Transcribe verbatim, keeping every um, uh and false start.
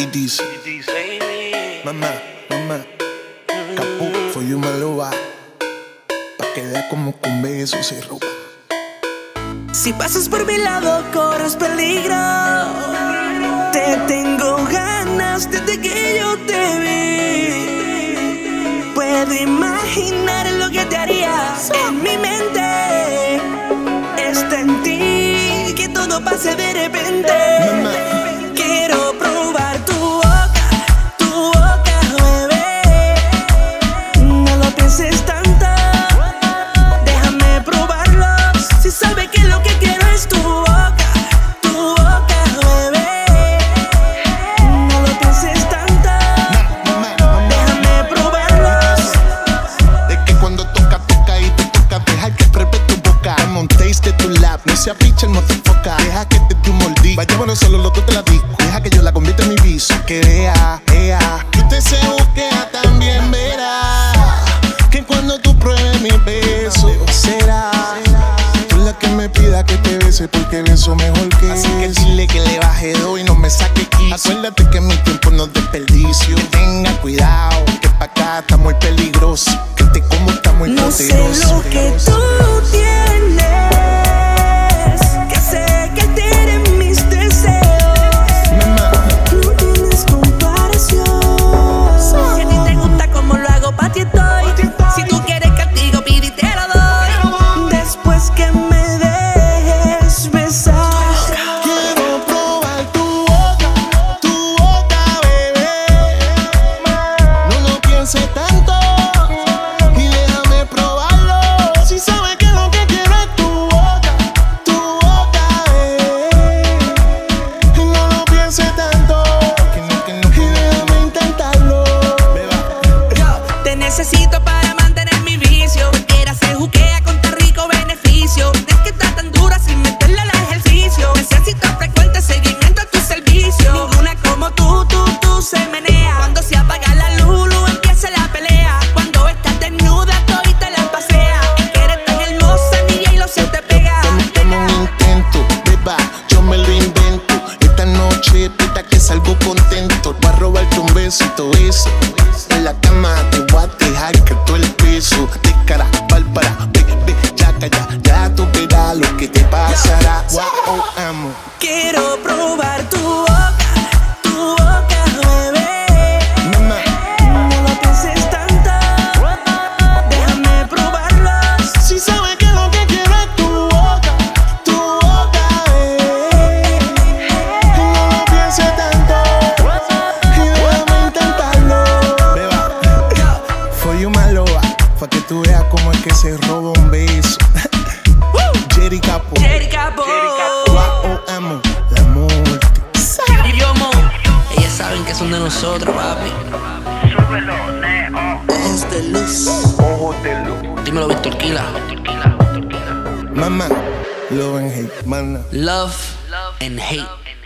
y dice, mamá, mamá, Capó, soy una loba, pa' quedar como con besos y ropa. Si pasas por mi lado corres peligro, te tengo ganas desde que yo te vi. Puedo imaginar lo que te haría, en mi mente está en ti, que todo pase de repente. Mamá. No sea picha el motifoca, deja que te dé un mordí. Vayámonos solo los dos de la disco, deja que yo la convierta en mi viso. Que vea, vea, que usted se buquea también verá, que cuando tú pruebes mi beso será tú la que me pida que te bese, porque en eso mejor que así es. Que dile que le baje dos y no me saque quiso. Acuérdate que mi tiempo no es desperdicio, que tenga cuidado, que pa' acá está muy peligroso, que te como está muy no poderoso. Sé lo que tú tienes, necesito para mantener mi vicio. Cualquiera se juquea con tan rico beneficio. Es que está tan dura sin meterle al ejercicio. Necesito frecuente seguimiento a tu servicio. Ninguna como tú, tú, tú se menea. Cuando se apaga la luz, luz empieza la pelea. Cuando estás desnuda, todita la pasea. Es que eres tan hermosa, mi y lo se te pega. Dame un intento, beba, yo me lo invento. Esta noche, pita que salgo contento. Voy a robarte un besito, eso. En la cama te voy a dejar que tú el piso. De cara, bárbara, ve, ve, ya calla. Ya tú verás lo que te pasará. Wow, oh, amo. Quiero probar tu boca, tu boca, bebé. Mamá, no lo pienses tanto, déjame probarlo. Si sabes que lo que quiero es tu boca, tu boca, bebé. No lo pienses tanto y déjame intentarlo. Soy una loba, pa' que tú veas cómo es que se roba un beso. Gerry Capó, Gerry Capó, wow, oh, amo, la muerte. Y yo, mo, ellas saben que son de nosotros, papi. Súbelo, neo. Ojos de luz, ojos de luz. Dímelo, Víctor Quila. Mamá, love and hate, mana. Love and hate.